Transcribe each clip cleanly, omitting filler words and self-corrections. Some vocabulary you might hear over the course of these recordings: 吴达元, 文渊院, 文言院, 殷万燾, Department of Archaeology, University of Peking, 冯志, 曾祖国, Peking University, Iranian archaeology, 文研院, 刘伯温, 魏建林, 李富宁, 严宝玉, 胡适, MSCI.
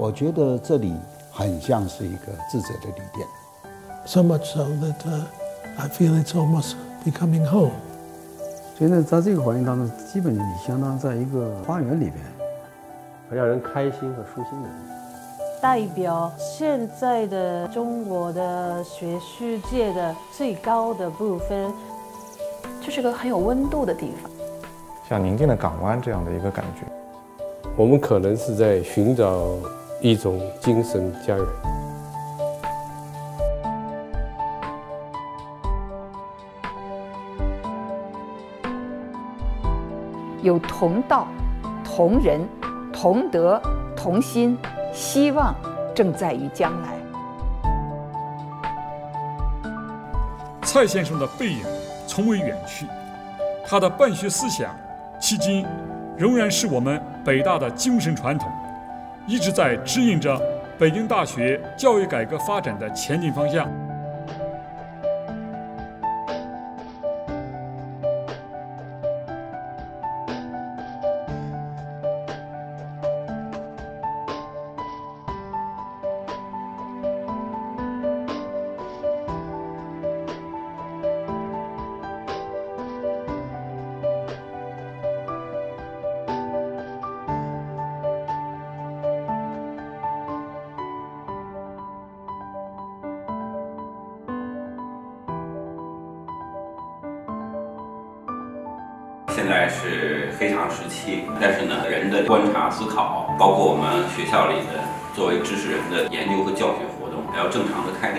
我觉得这里很像是一个智者的旅店。So much so that I feel it's almost becoming home. 所以呢，在这个环境当中，基本你相当在一个花园里边，让人开心和舒心的地方。 代表现在的中国的学术界的最高的部分，就是个很有温度的地方，像宁静的港湾这样的一个感觉。我们可能是在寻找一种精神家园。有同道、同人、同德、同心。 希望正在于将来。蔡先生的背影从未远去，他的办学思想迄今仍然是我们北大的精神传统，一直在指引着北京大学教育改革发展的前进方向。现在是非常时期，但是呢，人的观察、思考，包括我们学校里的作为知识人的研究和教学活动，还要正常的开展。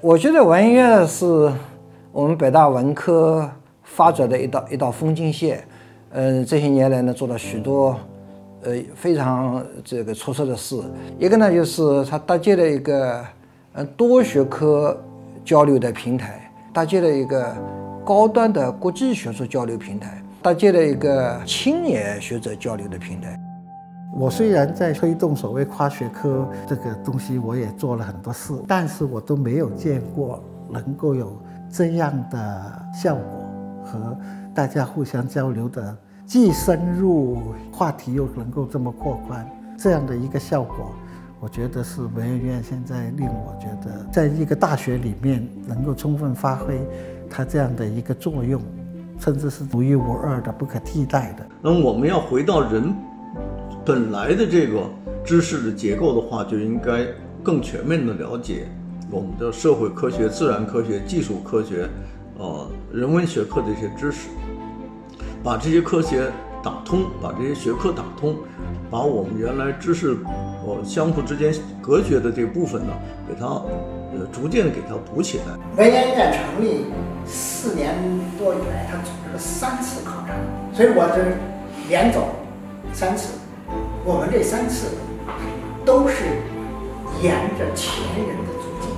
我觉得文乐是我们北大文科发展的一道风景线。这些年来呢，做了许多非常这个出色的事。一个呢，就是它搭建了一个多学科交流的平台，搭建了一个高端的国际学术交流平台，搭建了一个青年学者交流的平台。 我虽然在推动所谓跨学科这个东西，我也做了很多事，但是我都没有见过能够有这样的效果和大家互相交流的，既深入话题又能够这么扩宽这样的一个效果，我觉得是文渊院现在令我觉得，在一个大学里面能够充分发挥它这样的一个作用，甚至是独一无二的、不可替代的。那我们要回到人。 本来的这个知识的结构的话，就应该更全面的了解我们的社会科学、自然科学、技术科学、人文学科的一些知识，把这些科学打通，把这些学科打通，把我们原来知识相互之间隔绝的这部分呢，给它逐渐的给它补起来。文渊院成立4年多以来，它组织了3次考察，所以我是连走3次。 我们这3次都是沿着前人的足迹，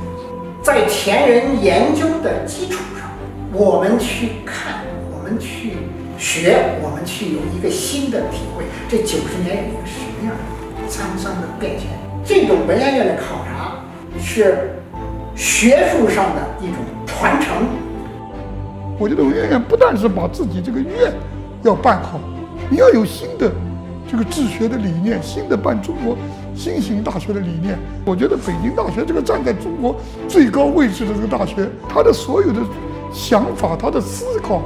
在前人研究的基础上，我们去看，我们去学，我们去有一个新的体会。这90年有一个什么样的沧桑的变迁？这种文渊院的考察是学术上的一种传承。我觉得文渊院不但是把自己这个院要办好，你要有新的。 这个治学的理念，新的办中国新型大学的理念，我觉得北京大学这个站在中国最高位置的这个大学，它的所有的想法，它的思考，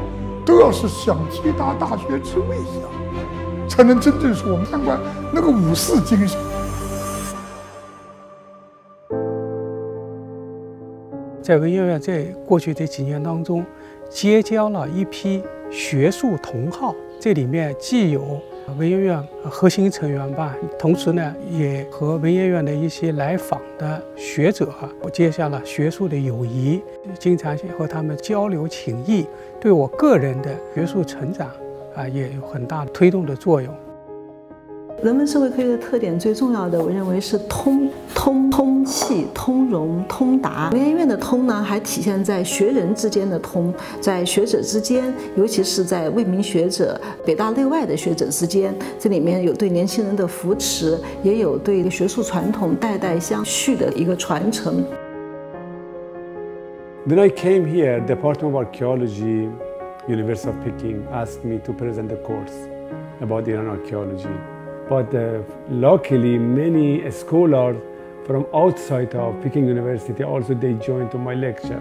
都要是想其他大学之未央，才能真正是我们参观那个5四精神。在文渊院在过去这几年当中，结交了一批学术同好，这里面既有 文渊院核心成员吧，同时呢，也和文渊院的一些来访的学者结下了学术的友谊，经常和他们交流情谊，对我个人的学术成长啊，也有很大的推动的作用。人文社会科学的特点最重要的，我认为是通气、通融、通达。文言院的通呢，还体现在学人之间的通，在学者之间，尤其是在为民学者、北大内外的学者之间，这里面有对年轻人的扶持，也有对学术传统代代相续的一个传承。When I came here, the Department of Archaeology, University of Peking, asked me to present a course about Iranian archaeology. But luckily, many scholars from outside of Peking University also they joined to my lecture.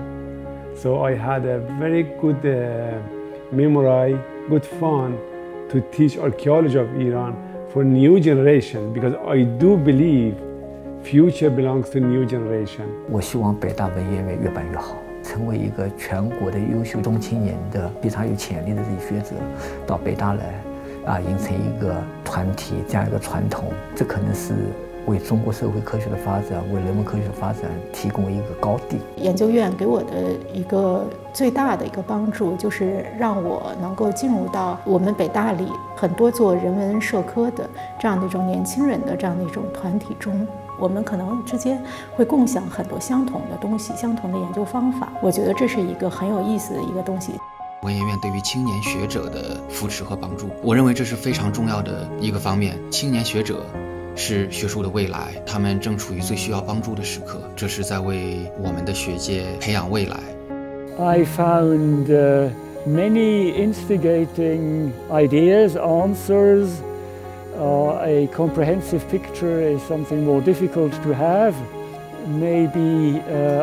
So I had a very good memory, good fun to teach archaeology of Iran for new generation, because I do believe future belongs to new generation. 我希望北大文言院越办越好，成为一个全国的优秀中青年的非常有潜力的学者到北大来。 啊，形成一个团体这样一个传统，这可能是为中国社会科学的发展、为人文科学的发展提供一个高地。研究院给我的一个最大的一个帮助，就是让我能够进入到我们北大里很多做人文社科的这样的一种年轻人的这样的一种团体中。 我们可能之间会共享很多相同的东西、相同的研究方法，我觉得这是一个很有意思的一个东西。文言院对于青年学者的扶持和帮助，我认为这是非常重要的一个方面。青年学者是学术的未来，他们正处于最需要帮助的时刻，这是在为我们的学界培养未来。I found many instigating ideas, answers. A comprehensive picture is something more difficult to have. Maybe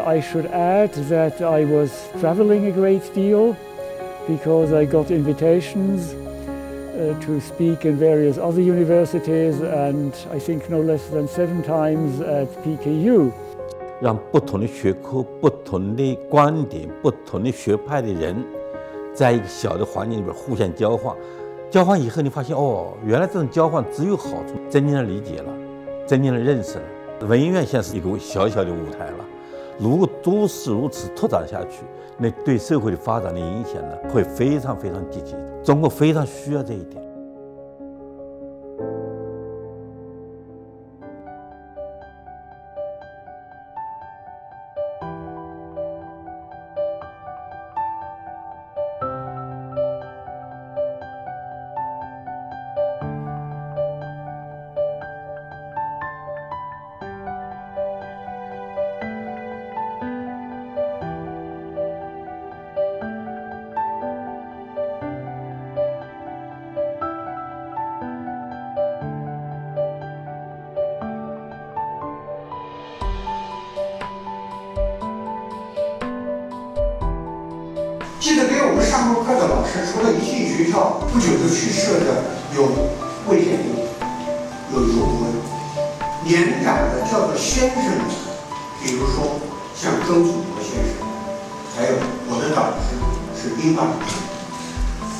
I should add that I was traveling a great deal because I got invitations to speak in various other universities and I think no less than 7 times at PKU. 让不同的学科、不同的观点、不同的学派的人，在一个小的环境里边互相交换。 交换以后，你发现哦，原来这种交换只有好处，真正的理解了，真正的认识了。文言院现在是一个小小的舞台了，如果都是如此拓展下去，那对社会的发展的影响呢，会非常非常积极。中国非常需要这一点。记得给我们上过课的老师，说了一进学校不久就去世的有魏建林，有刘伯温，年长的叫做先生们，比如说像曾祖国先生，还有我的导师是殷万燾。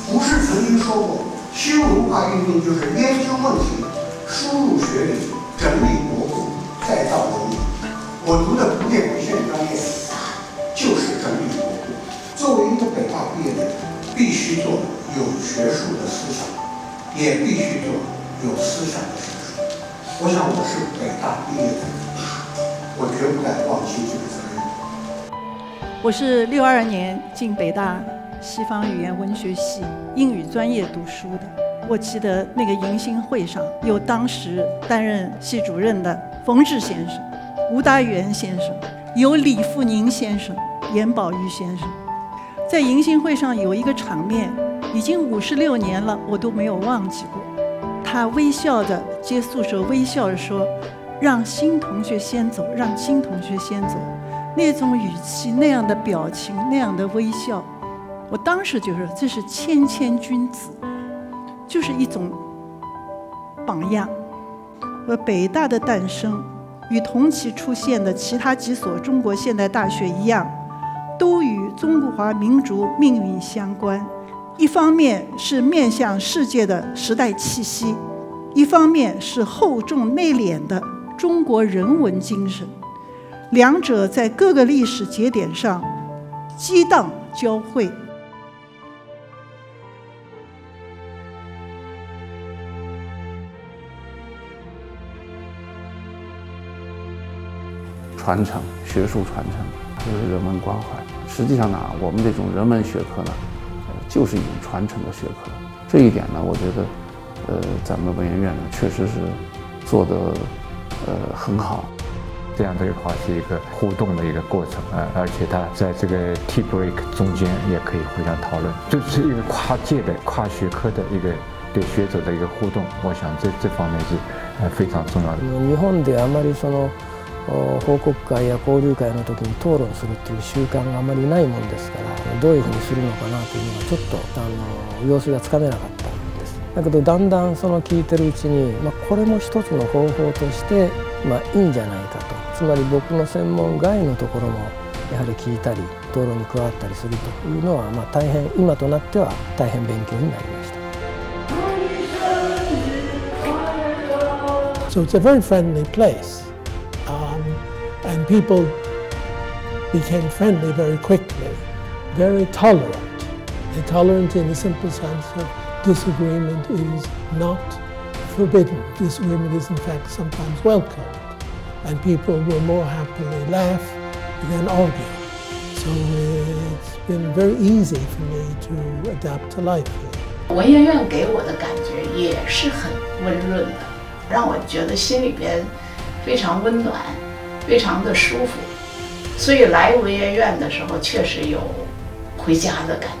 胡适曾经说过，新文化运动就是研究问题，输入学理，整理国故，再造文明。我读的古典文献专业就是整理国故。 作为一个北大毕业的人，必须做有学术的思想，也必须做有思想的学术。我想我是北大毕业的人，我绝不敢忘记这个责任。我是62年进北大西方语言文学系英语专业读书的。我记得那个迎新会上，有当时担任系主任的冯志先生、吴达元先生，有李富宁先生、严宝玉先生。 在迎新会上有一个场面，已经56年了，我都没有忘记过。他微笑着接宿舍，微笑着说：“让新同学先走，让新同学先走。”那种语气，那样的表情，那样的微笑，我当时就说这是谦君子，就是一种榜样。而北大的诞生，与同期出现的其他几所中国现代大学一样。 都与中华民族命运相关，一方面是面向世界的时代气息，一方面是厚重内敛的中国人文精神，两者在各个历史节点上激荡交汇。传承、学术传承，还有人文关怀。实际上呢，我们这种人文学科呢，就是一种传承的学科。这一点呢，我觉得，咱们文研院呢，确实是做得很好。 这样对话是一个互动的一个过程啊，而且它在这个 tea break 中间也可以互相讨论，就是一个跨界的、跨学科的一个对学者的一个互动。我想这方面是非常重要的。日本であまりその報告会や交流会の時に討論するっていう習慣があまりないもんですから、どういうふうにするのかなというのはちょっと様子がつかめなかった。 だけどだんだんその聞いてるうちに、これも一つの方法として、いいんじゃないかと。つまり僕の専門外のところもやはり聞いたり討論に加わったりするというのは、大変今となっては大変勉強になりました。So it's a very friendly place, and people became friendly very quickly, very tolerant. Tolerant in the simple sense of disagreement is not forbidden. Disagreement is in fact sometimes welcomed, and people will more happily laugh than argue. So it's been very easy for me to adapt to life here. 文研院给我的感觉也是很温润的，让我觉得心里边非常温暖，非常的舒服。所以来文研院的时候，确实有回家的感觉。